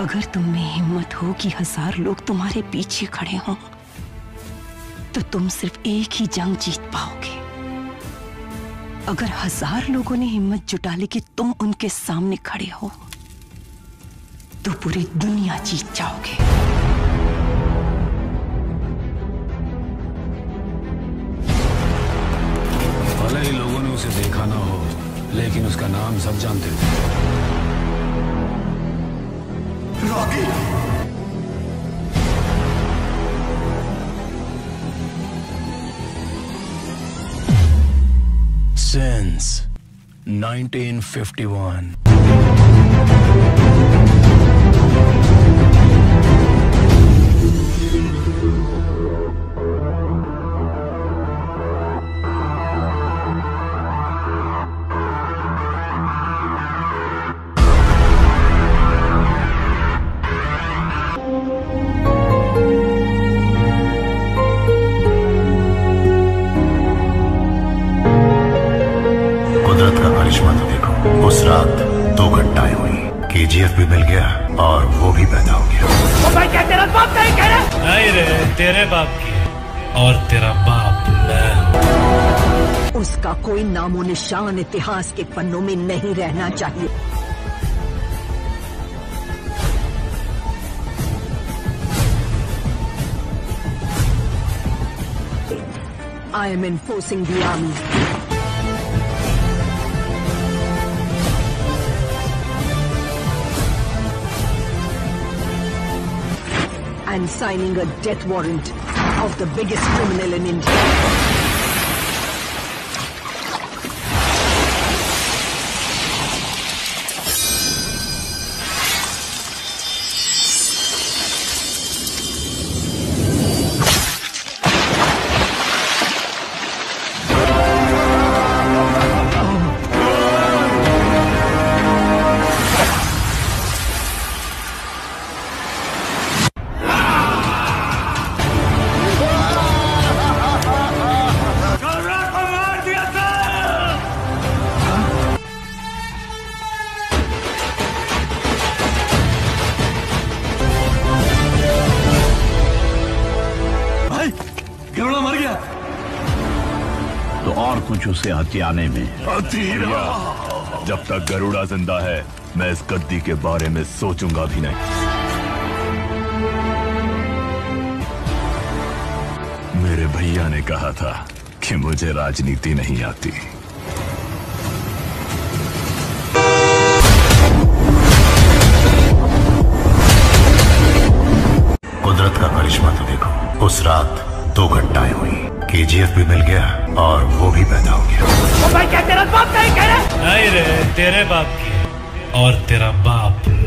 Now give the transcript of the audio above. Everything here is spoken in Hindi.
अगर तुम में हिम्मत हो कि 1000 लोग तुम्हारे पीछे खड़े हों, तो तुम सिर्फ एक ही जंग जीत पाओगे। अगर 1000 लोगों ने हिम्मत जुटा ली कि तुम उनके सामने खड़े हो, तो पूरी दुनिया जीत जाओगे। भले ही लोगों ने उसे देखा ना हो, लेकिन उसका नाम सब जानते थे। रॉकी! Since 1951. उस रात 2 घंटाएं हुई, KGF भी मिल गया और वो भी पैदा हो गया। ओ भाई, क्या तेरा बाप नहीं कह रहा? नहीं रे, तेरे बाप की और तेरा बाप मैं। उसका कोई नामो निशान इतिहास के पन्नों में नहीं रहना चाहिए। I am enforcing the army. I'm signing a death warrant of the biggest criminal in India. मर गया तो और कुछ उसे हथियाने में। जब तक गरुड़ा जिंदा है, मैं इस गद्दी के बारे में सोचूंगा भी नहीं। मेरे भैया ने कहा था कि मुझे राजनीति नहीं आती। कुदरत का करिश्मा तो देखो। उस रात 2 घंटाएं हुई, KGF भी मिल गया और वो भी पैदा हो गया। ओ भाई, क्या तेरा बाप नहीं कह रहा? नहीं रे, तेरे बाप की और तेरा बाप